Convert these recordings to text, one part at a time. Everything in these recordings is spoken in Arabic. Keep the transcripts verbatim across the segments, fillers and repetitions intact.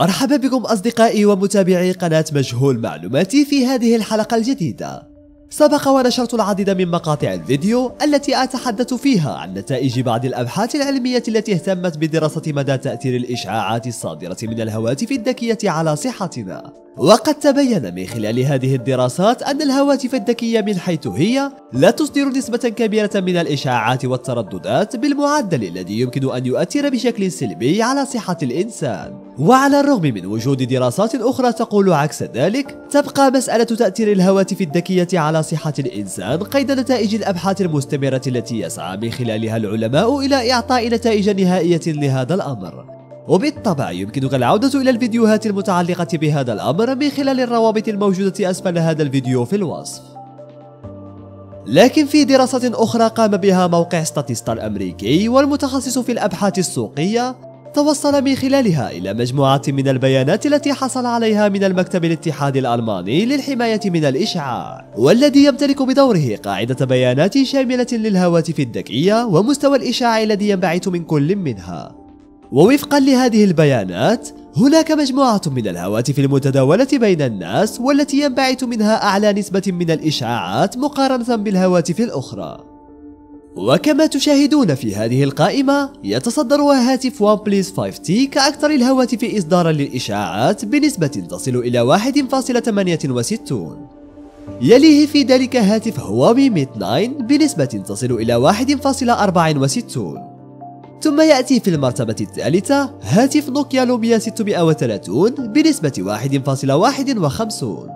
مرحبا بكم أصدقائي ومتابعي قناة مجهول معلوماتي في هذه الحلقة الجديدة. سبق ونشرت العديد من مقاطع الفيديو التي أتحدث فيها عن نتائج بعض الأبحاث العلمية التي اهتمت بدراسة مدى تأثير الإشعاعات الصادرة من الهواتف الذكية على صحتنا، وقد تبين من خلال هذه الدراسات أن الهواتف الذكية من حيث هي لا تصدر نسبة كبيرة من الإشعاعات والترددات بالمعدل الذي يمكن أن يؤثر بشكل سلبي على صحة الإنسان. وعلى الرغم من وجود دراسات أخرى تقول عكس ذلك، تبقى مسألة تأثير الهواتف الذكية على صحة الإنسان قيد نتائج الأبحاث المستمرة التي يسعى من خلالها العلماء إلى إعطاء نتائج نهائية لهذا الأمر. وبالطبع يمكنك العودة إلى الفيديوهات المتعلقة بهذا الأمر من خلال الروابط الموجودة أسفل هذا الفيديو في الوصف. لكن في دراسة أخرى قام بها موقع ستاتيستا الأمريكي والمتخصص في الأبحاث السوقية، توصل من خلالها إلى مجموعة من البيانات التي حصل عليها من المكتب الاتحادي الألماني للحماية من الإشعاع، والذي يمتلك بدوره قاعدة بيانات شاملة للهواتف الذكية ومستوى الإشعاع الذي ينبعث من كل منها. ووفقا لهذه البيانات، هناك مجموعة من الهواتف المتداولة بين الناس والتي ينبعث منها أعلى نسبة من الإشعاعات مقارنة بالهواتف الأخرى. وكما تشاهدون في هذه القائمة، يتصدر هاتف ون بليس خمسة تي كأكثر الهواتف إصدارا للإشعاعات بنسبة تصل إلى واحد فاصلة ثمانية وستين. يليه في ذلك هاتف هواوي ميت تسعة بنسبة تصل إلى واحد فاصلة أربعة وستين. ثم يأتي في المرتبة الثالثة هاتف نوكيا لوميا ستمائة وثلاثين بنسبة واحد فاصلة واحد وخمسين.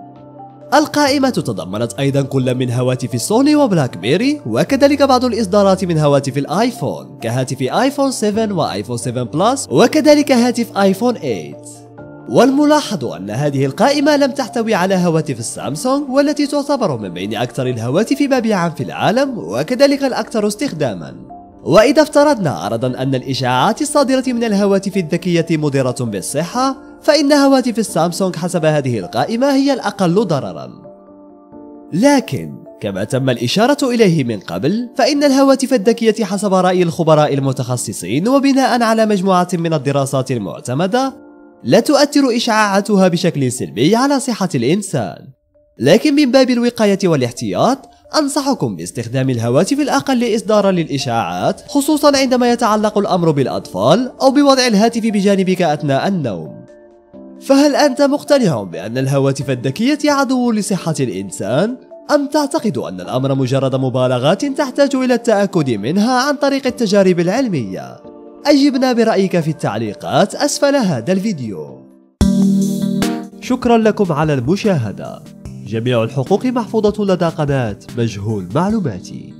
القائمة تضمنت أيضا كل من هواتف سوني وبلاك بيري، وكذلك بعض الإصدارات من هواتف الآيفون كهاتف آيفون سبعة وآيفون سبعة بلس، وكذلك هاتف آيفون ثمانية. والملاحظ أن هذه القائمة لم تحتوي على هواتف السامسونج، والتي تعتبر من بين أكثر الهواتف مبيعا في العالم وكذلك الأكثر استخداما. وإذا افترضنا أردا أن الإشعاعات الصادرة من الهواتف الذكية مضرة بالصحة، فإن هواتف السامسونج حسب هذه القائمة هي الأقل ضررا. لكن كما تم الإشارة إليه من قبل، فإن الهواتف الذكية حسب رأي الخبراء المتخصصين وبناء على مجموعة من الدراسات المعتمدة لا تؤثر إشعاعاتها بشكل سلبي على صحة الإنسان. لكن من باب الوقاية والاحتياط، أنصحكم باستخدام الهواتف الأقل إصدارا للإشعاعات، خصوصا عندما يتعلق الأمر بالأطفال، أو بوضع الهاتف بجانبك أثناء النوم. فهل أنت مقتنع بأن الهواتف الذكية عدو لصحة الإنسان؟ أم تعتقد أن الأمر مجرد مبالغات تحتاج إلى التأكد منها عن طريق التجارب العلمية؟ أجبنا برأيك في التعليقات أسفل هذا الفيديو. شكرا لكم على المشاهدة. جميع الحقوق محفوظة لدى قناة مجهول معلوماتي.